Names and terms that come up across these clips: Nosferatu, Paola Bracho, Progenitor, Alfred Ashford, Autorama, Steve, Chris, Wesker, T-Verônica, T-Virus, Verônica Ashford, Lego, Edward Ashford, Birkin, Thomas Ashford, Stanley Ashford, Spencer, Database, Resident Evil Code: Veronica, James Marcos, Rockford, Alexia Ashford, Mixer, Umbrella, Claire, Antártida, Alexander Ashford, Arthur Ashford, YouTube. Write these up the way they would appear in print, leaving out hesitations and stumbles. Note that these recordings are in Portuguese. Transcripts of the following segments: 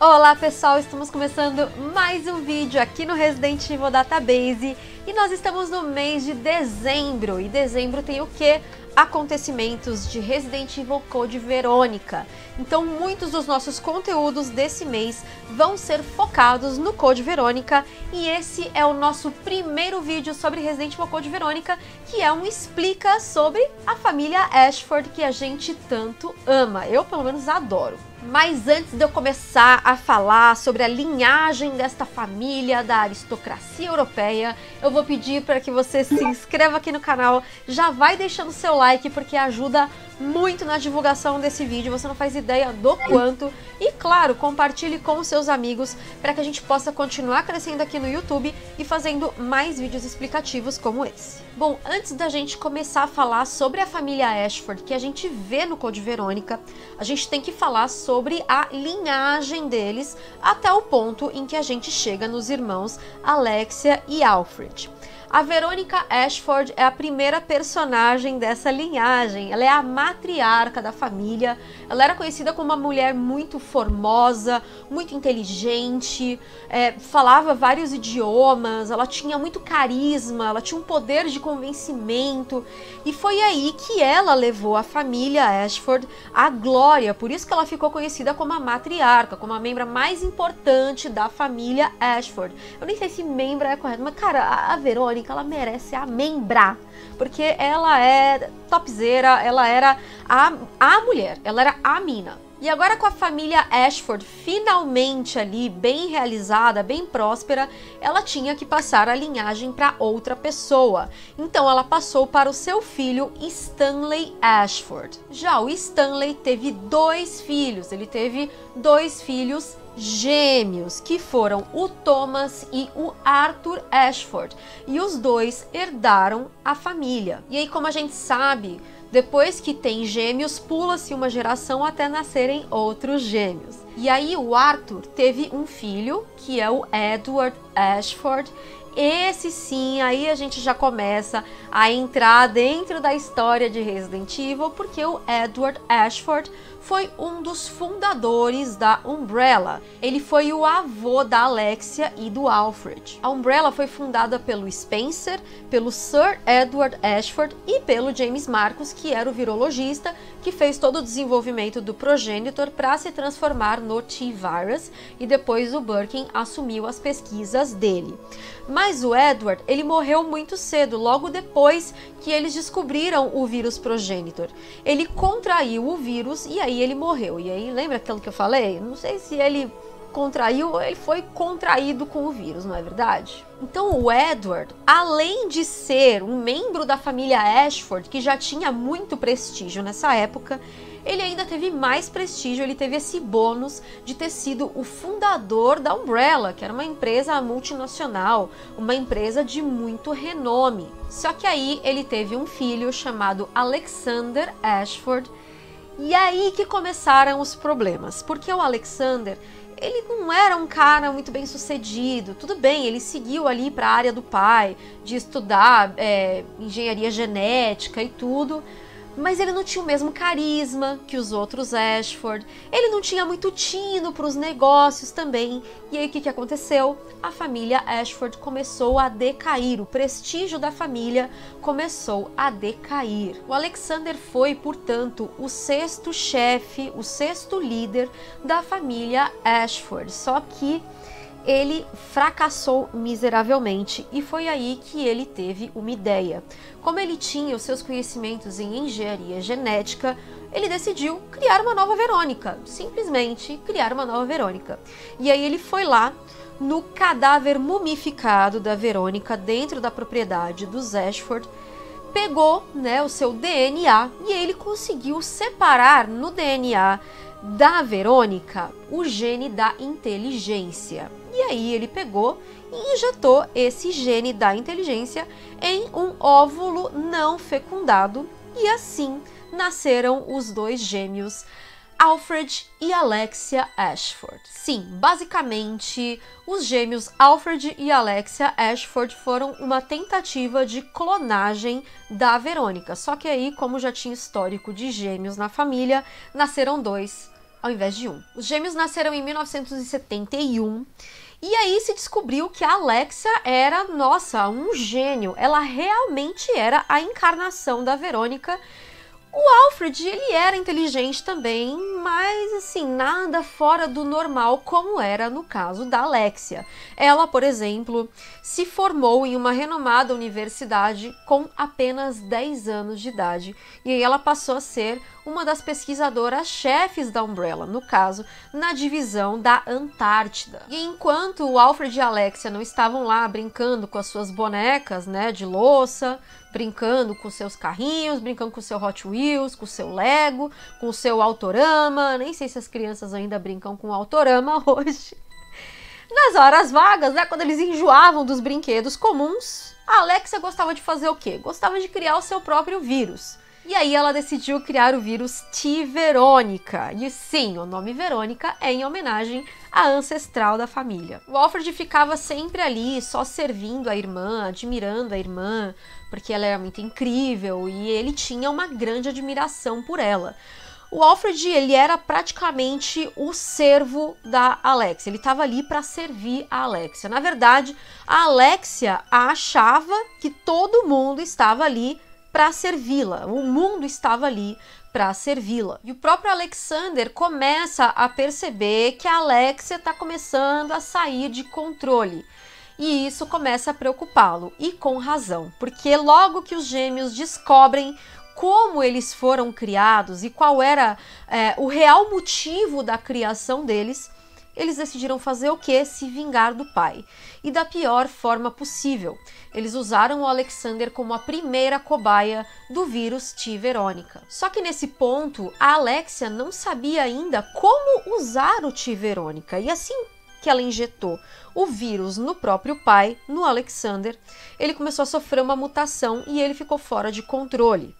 Olá pessoal, estamos começando mais um vídeo aqui no Resident Evil Database e nós estamos no mês de dezembro. E dezembro tem o quê? Acontecimentos de Resident Evil Code: Veronica. Então muitos dos nossos conteúdos desse mês vão ser focados no Code: Veronica e esse é o nosso primeiro vídeo sobre Resident Evil Code: Veronica, que é um explica sobre a família Ashford que a gente tanto ama. Eu pelo menos adoro. Mas antes de eu começar a falar sobre a linhagem desta família da aristocracia europeia, eu vou pedir para que você se inscreva aqui no canal, já vai deixando seu like porque ajuda muito na divulgação desse vídeo, você não faz ideia do quanto. E claro, compartilhe com os seus amigos para que a gente possa continuar crescendo aqui no YouTube e fazendo mais vídeos explicativos como esse. Bom, antes da gente começar a falar sobre a família Ashford que a gente vê no Code: Veronica, a gente tem que falar sobre a linhagem deles até o ponto em que a gente chega nos irmãos Alexia e Alfred. A Verônica Ashford é a primeira personagem dessa linhagem, ela é a matriarca da família, ela era conhecida como uma mulher muito formosa, muito inteligente, falava vários idiomas, ela tinha muito carisma, ela tinha um poder de convencimento e foi aí que ela levou a família Ashford à glória, por isso que ela ficou conhecida como a matriarca, como a membra mais importante da família Ashford. Eu nem sei se membra é correto, mas cara, a Verônica ela merece a membra, porque ela é topzera, ela era a mulher, ela era a mina. E agora com a família Ashford finalmente ali, bem realizada, bem próspera, ela tinha que passar a linhagem para outra pessoa. Então ela passou para o seu filho Stanley Ashford. Já o Stanley teve dois filhos, ele teve dois filhos gêmeos, que foram o Thomas e o Arthur Ashford, e os dois herdaram a família. E aí, como a gente sabe, depois que tem gêmeos, pula-se uma geração até nascerem outros gêmeos. E aí o Arthur teve um filho, que é o Edward Ashford. Esse sim, aí a gente já começa a entrar dentro da história de Resident Evil, porque o Edward Ashford foi um dos fundadores da Umbrella. Ele foi o avô da Alexia e do Alfred. A Umbrella foi fundada pelo Spencer, pelo Sir Edward Ashford e pelo James Marcos, que era o virologista que fez todo o desenvolvimento do Progenitor para se transformar no T-Virus e depois o Birkin assumiu as pesquisas dele. Mas o Edward, ele morreu muito cedo, logo depois que eles descobriram o vírus Progenitor. Ele contraiu o vírus e aí ele morreu. E aí, lembra aquilo que eu falei? Não sei se ele contraiu ou ele foi contraído com o vírus, não é verdade? Então o Edward, além de ser um membro da família Ashford, que já tinha muito prestígio nessa época, ele ainda teve mais prestígio, ele teve esse bônus de ter sido o fundador da Umbrella, que era uma empresa multinacional, uma empresa de muito renome. Só que aí ele teve um filho chamado Alexander Ashford, e aí que começaram os problemas, porque o Alexander, ele não era um cara muito bem sucedido, tudo bem, ele seguiu ali para a área do pai, de estudar engenharia genética e tudo, mas ele não tinha o mesmo carisma que os outros Ashford, ele não tinha muito tino para os negócios também, e aí o que, que aconteceu? A família Ashford começou a decair, o prestígio da família começou a decair. O Alexander foi, portanto, o sexto chefe, o sexto líder da família Ashford, só que ele fracassou miseravelmente e foi aí que ele teve uma ideia. Como ele tinha os seus conhecimentos em engenharia genética, ele decidiu criar uma nova Verônica, simplesmente criar uma nova Verônica. E aí ele foi lá no cadáver mumificado da Verônica dentro da propriedade dos Ashford, pegou, né, o seu DNA e ele conseguiu separar no DNA da Verônica o gene da inteligência. E aí ele pegou e injetou esse gene da inteligência em um óvulo não fecundado e assim nasceram os dois gêmeos Alfred e Alexia Ashford. Sim, basicamente os gêmeos Alfred e Alexia Ashford foram uma tentativa de clonagem da Verônica, só que aí, como já tinha histórico de gêmeos na família, nasceram dois ao invés de 1. Os gêmeos nasceram em 1971. E aí se descobriu que a Alexia era, nossa, um gênio. Ela realmente era a encarnação da Verônica. O Alfred, ele era inteligente também, mas assim, nada fora do normal, como era no caso da Alexia. Ela, por exemplo, se formou em uma renomada universidade com apenas 10 anos de idade. E aí ela passou a ser uma das pesquisadoras-chefes da Umbrella, no caso, na divisão da Antártida. E enquanto o Alfred e a Alexia não estavam lá brincando com as suas bonecas, né, de louça, brincando com seus carrinhos, brincando com seu Hot Wheels, com seu Lego, com seu Autorama, nem sei se as crianças ainda brincam com Autorama hoje. Nas horas vagas, né, quando eles enjoavam dos brinquedos comuns, a Alexia gostava de fazer o quê? Gostava de criar o seu próprio vírus. E aí ela decidiu criar o vírus T-Verônica. E sim, o nome Verônica é em homenagem à ancestral da família. O Alfred ficava sempre ali, só servindo a irmã, admirando a irmã, porque ela era muito incrível e ele tinha uma grande admiração por ela. O Alfred, ele era praticamente o servo da Alexia, ele estava ali para servir a Alexia. Na verdade, a Alexia achava que todo mundo estava ali para servi-la, o mundo estava ali para servi-la. E o próprio Alexander começa a perceber que a Alexia está começando a sair de controle. E isso começa a preocupá-lo, e com razão, porque logo que os gêmeos descobrem como eles foram criados e qual era o real motivo da criação deles, eles decidiram fazer o quê? Se vingar do pai. E da pior forma possível. Eles usaram o Alexander como a primeira cobaia do vírus T-Verônica. Só que nesse ponto, a Alexia não sabia ainda como usar o T-Verônica. E assim que ela injetou o vírus no próprio pai, no Alexander, ele começou a sofrer uma mutação e ele ficou fora de controle.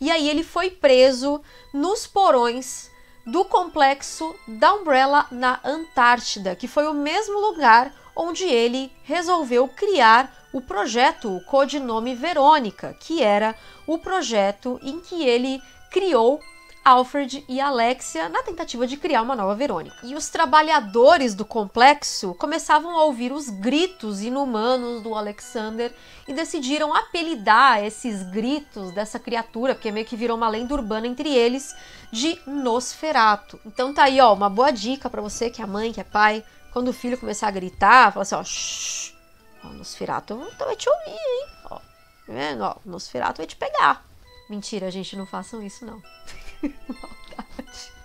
E aí ele foi preso nos porões do complexo da Umbrella na Antártida, que foi o mesmo lugar onde ele resolveu criar o projeto, o codinome Verônica, que era o projeto em que ele criou Alfred e Alexia na tentativa de criar uma nova Verônica. E os trabalhadores do complexo começavam a ouvir os gritos inumanos do Alexander e decidiram apelidar esses gritos dessa criatura, porque meio que virou uma lenda urbana entre eles, de Nosferatu. Então tá aí, ó, uma boa dica pra você que é mãe, que é pai, quando o filho começar a gritar, fala assim, ó, shh, ó, Nosferatu vai te ouvir, hein, ó, tá vendo, ó, Nosferatu vai te pegar. Mentira, gente, não façam isso, não.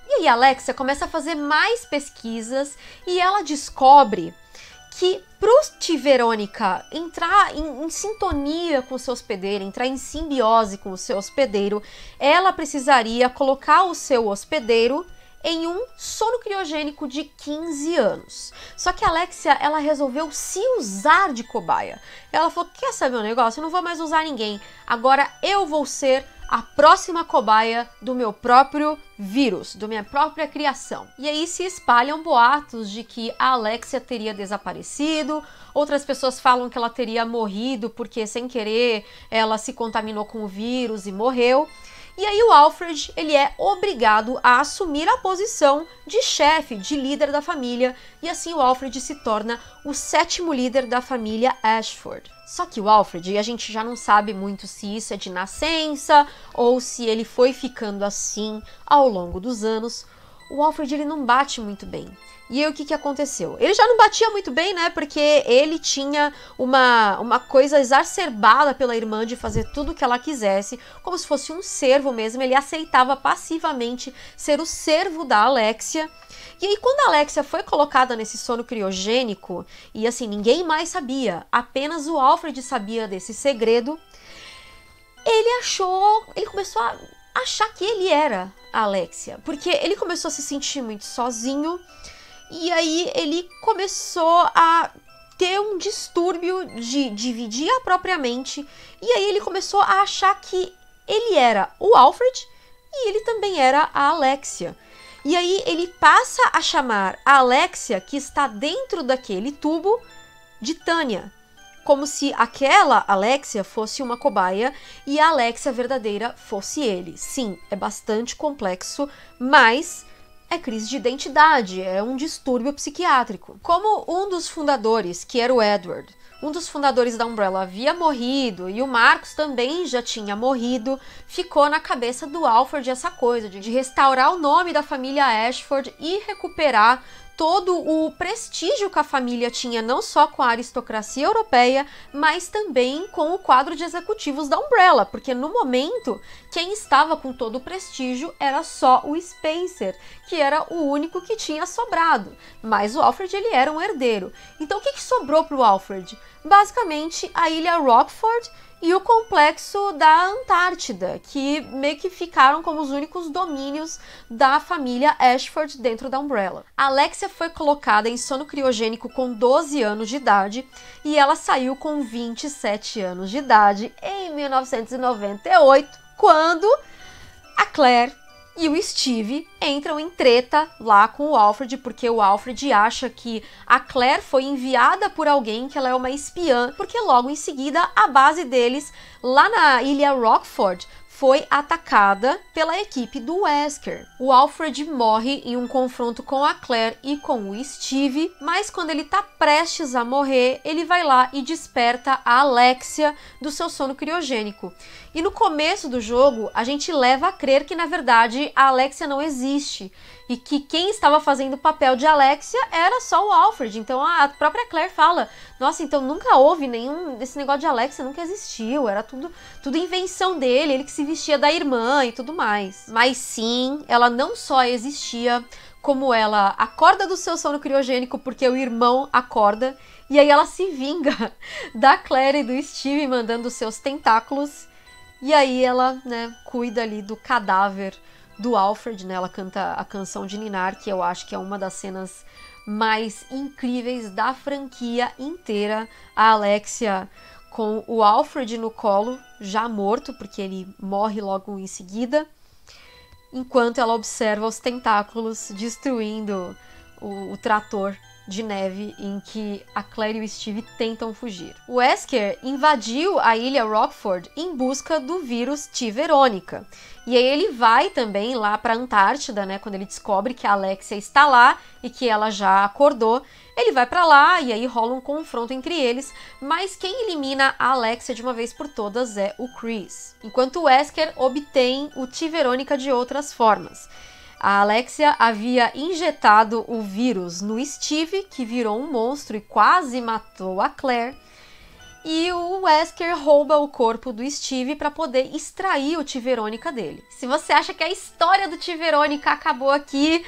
E aí a Alexia começa a fazer mais pesquisas e ela descobre que para o T-Verônica entrar em sintonia com o seu hospedeiro, entrar em simbiose com o seu hospedeiro, ela precisaria colocar o seu hospedeiro em um sono criogênico de 15 anos. Só que a Alexia, ela resolveu se usar de cobaia. Ela falou, quer saber um negócio? Eu não vou mais usar ninguém. Agora eu vou ser a próxima cobaia do meu próprio vírus, da minha própria criação. E aí se espalham boatos de que a Alexia teria desaparecido, outras pessoas falam que ela teria morrido porque sem querer ela se contaminou com o vírus e morreu. E aí o Alfred, ele é obrigado a assumir a posição de chefe, de líder da família, e assim o Alfred se torna o 7º líder da família Ashford. Só que o Alfred, a gente já não sabe muito se isso é de nascença ou se ele foi ficando assim ao longo dos anos, o Alfred, ele não bate muito bem. E aí o que que aconteceu? Ele já não batia muito bem, né, porque ele tinha uma coisa exacerbada pela irmã de fazer tudo o que ela quisesse, como se fosse um servo mesmo, ele aceitava passivamente ser o servo da Alexia. E aí quando a Alexia foi colocada nesse sono criogênico, e assim, ninguém mais sabia, apenas o Alfred sabia desse segredo, ele começou a achar que ele era a Alexia, porque ele começou a se sentir muito sozinho. E aí ele começou a ter um distúrbio de dividir a própria mente. E aí ele começou a achar que ele era o Alfred e ele também era a Alexia. E aí ele passa a chamar a Alexia, que está dentro daquele tubo, de Tânia. Como se aquela Alexia fosse uma cobaia e a Alexia verdadeira fosse ele. Sim, é bastante complexo, mas é crise de identidade, é um distúrbio psiquiátrico. Como um dos fundadores, que era o Edward, um dos fundadores da Umbrella havia morrido e o Marcos também já tinha morrido, ficou na cabeça do Alfred essa coisa de restaurar o nome da família Ashford e recuperar todo o prestígio que a família tinha, não só com a aristocracia europeia, mas também com o quadro de executivos da Umbrella, porque no momento, quem estava com todo o prestígio era só o Spencer, que era o único que tinha sobrado, mas o Alfred ele era um herdeiro. Então o que sobrou para o Alfred? Basicamente a ilha Rockford e o complexo da Antártida, que meio que ficaram como os únicos domínios da família Ashford dentro da Umbrella. Alexia foi colocada em sono criogênico com 12 anos de idade e ela saiu com 27 anos de idade em 1998, quando a Claire e o Steve entram em treta lá com o Alfred, porque o Alfred acha que a Claire foi enviada por alguém, que ela é uma espiã, porque logo em seguida a base deles, lá na ilha Rockford, foi atacada pela equipe do Wesker. O Alfred morre em um confronto com a Claire e com o Steve, mas quando ele tá prestes a morrer, ele vai lá e desperta a Alexia do seu sono criogênico. E no começo do jogo, a gente leva a crer que, na verdade, a Alexia não existe. E que quem estava fazendo o papel de Alexia era só o Alfred. Então a própria Claire fala, nossa, então nunca houve nenhum... Esse negócio de Alexia nunca existiu, era tudo invenção dele, ele que se vestia da irmã e tudo mais. Mas sim, ela não só existia, como ela acorda do seu sono criogênico porque o irmão acorda. E aí ela se vinga da Claire e do Steve mandando seus tentáculos. E aí ela, né, cuida ali do cadáver do Alfred, né? Ela canta a canção de Ninar, que eu acho que é uma das cenas mais incríveis da franquia inteira. A Alexia com o Alfred no colo, já morto, porque ele morre logo em seguida, enquanto ela observa os tentáculos destruindo o trator de neve em que a Claire e o Steve tentam fugir. O Wesker invadiu a ilha Rockford em busca do vírus T-Verônica. E aí ele vai também lá para a Antártida, né? Quando ele descobre que a Alexia está lá e que ela já acordou, ele vai para lá e aí rola um confronto entre eles, mas quem elimina a Alexia de uma vez por todas é o Chris. Enquanto o Wesker obtém o T-Verônica de outras formas. A Alexia havia injetado o vírus no Steve, que virou um monstro e quase matou a Claire. E o Wesker rouba o corpo do Steve para poder extrair o T-Verônica dele. Se você acha que a história do T-Verônica acabou aqui,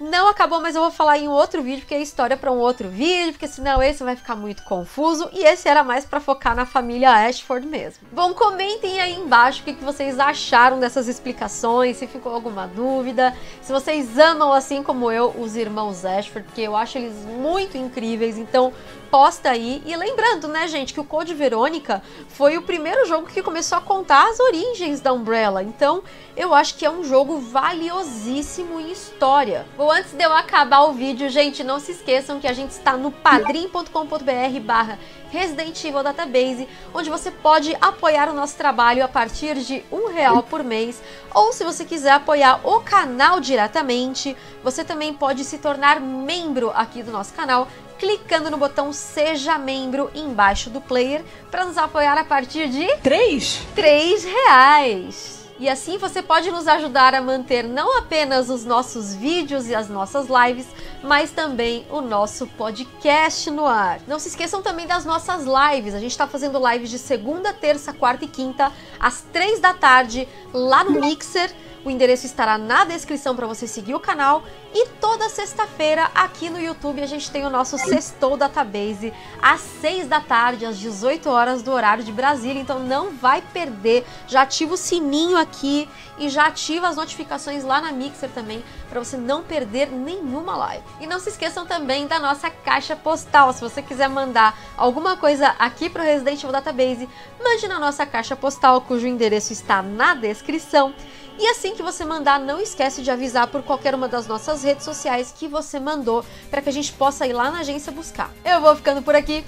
não acabou, mas eu vou falar em outro vídeo, porque é história para um outro vídeo, porque senão esse vai ficar muito confuso. E esse era mais para focar na família Ashford mesmo. Bom, comentem aí embaixo o que vocês acharam dessas explicações, se ficou alguma dúvida, se vocês amam, assim como eu, os irmãos Ashford, porque eu acho eles muito incríveis, então posta aí. E lembrando, né, gente, que o Code Veronica foi o primeiro jogo que começou a contar as origens da Umbrella, então eu acho que é um jogo valiosíssimo em história. Bom, antes de eu acabar o vídeo, gente, não se esqueçam que a gente está no padrim.com.br/Resident Evil Database, onde você pode apoiar o nosso trabalho a partir de R$1 por mês, ou se você quiser apoiar o canal diretamente, você também pode se tornar membro aqui do nosso canal, clicando no botão Seja Membro embaixo do player, para nos apoiar a partir de R$3. E assim você pode nos ajudar a manter não apenas os nossos vídeos e as nossas lives, mas também o nosso podcast no ar. Não se esqueçam também das nossas lives. A gente está fazendo lives de segunda, terça, quarta e quinta, às 3 da tarde, lá no Mixer. O endereço estará na descrição para você seguir o canal. E toda sexta-feira aqui no YouTube a gente tem o nosso Sextou Database às 6 da tarde, às 18 horas do horário de Brasília. Então não vai perder. Já ativa o sininho aqui e já ativa as notificações lá na Mixer também, para você não perder nenhuma live. E não se esqueçam também da nossa caixa postal. Se você quiser mandar alguma coisa aqui para o Resident Evil Database, mande na nossa caixa postal, cujo endereço está na descrição. E assim que você mandar, não esquece de avisar por qualquer uma das nossas redes sociais que você mandou, para que a gente possa ir lá na agência buscar. Eu vou ficando por aqui,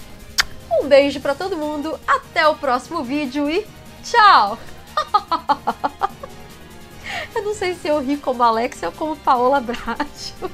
um beijo pra todo mundo, até o próximo vídeo e tchau! Eu não sei se eu ri como Alexia ou como Paola Bracho.